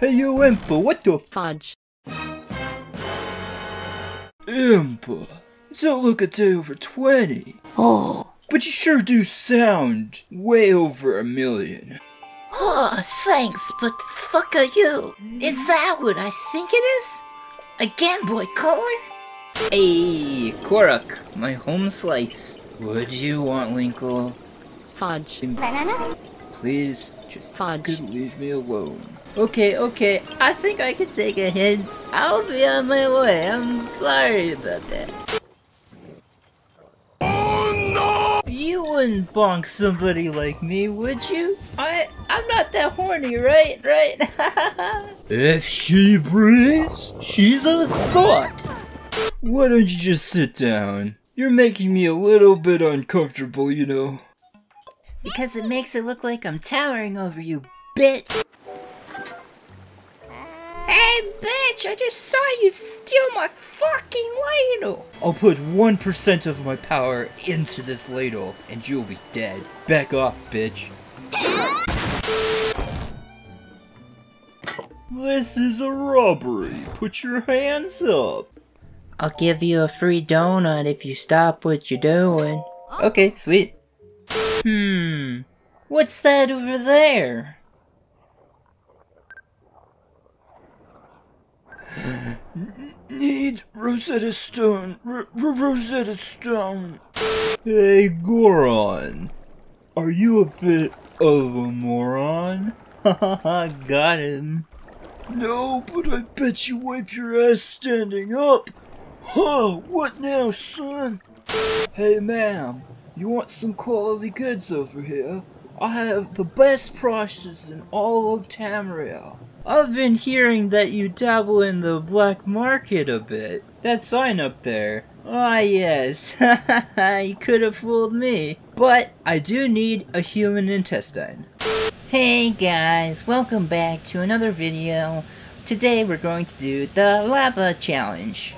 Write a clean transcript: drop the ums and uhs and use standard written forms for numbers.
Hey you, Impa, what the fudge? Impa, you don't look a day over 20. Oh. But you sure do sound way over 1,000,000. Oh, thanks, but the fuck are you? Is that what I think it is? A Game Boy Color? Hey, Korok, my home slice. What do you want, Linkle? Fudge. Banana? Please, just fudge. Leave me alone. Okay, I think I can take a hint. I'll be on my way, I'm sorry about that. Oh no! You wouldn't bonk somebody like me, would you? I'm not that horny, right? If she breathes, she's a thought! Why don't you just sit down? You're making me a little bit uncomfortable, you know. Because it makes it look like I'm towering over you, bitch! Hey bitch, I just saw you steal my fucking ladle! I'll put 1% of my power into this ladle, and you'll be dead. Back off, bitch. This is a robbery. Put your hands up. I'll give you a free donut if you stop what you're doing. Okay, sweet. What's that over there? Need Rosetta Stone. Rosetta Stone. Hey, Goron. Are you a bit of a moron? Haha, got him. No, but I bet you wipe your ass standing up. Huh, what now, son? Hey, ma'am. You want some quality goods over here? I have the best prices in all of Tamriel. I've been hearing that you dabble in the black market a bit. That sign up there. Ah, yes. You could have fooled me. But I do need a human intestine. Hey guys, welcome back to another video. Today we're going to do the lava challenge.